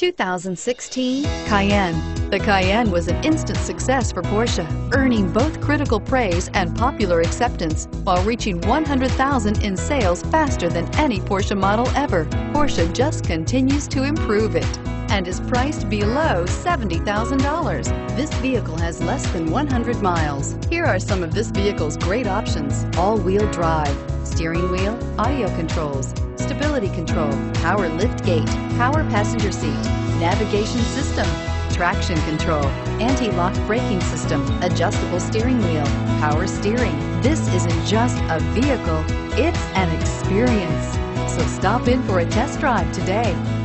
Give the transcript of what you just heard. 2016 Cayenne. The Cayenne was an instant success for Porsche, earning both critical praise and popular acceptance while reaching 100,000 in sales faster than any Porsche model ever. Porsche just continues to improve it and is priced below $70,000. This vehicle has less than 100 miles. Here are some of this vehicle's great options: all-wheel drive, steering wheel audio controls, stability control, power lift gate, power passenger seat, navigation system, traction control, anti-lock braking system, adjustable steering wheel, power steering. This isn't just a vehicle, it's an experience. So stop in for a test drive today.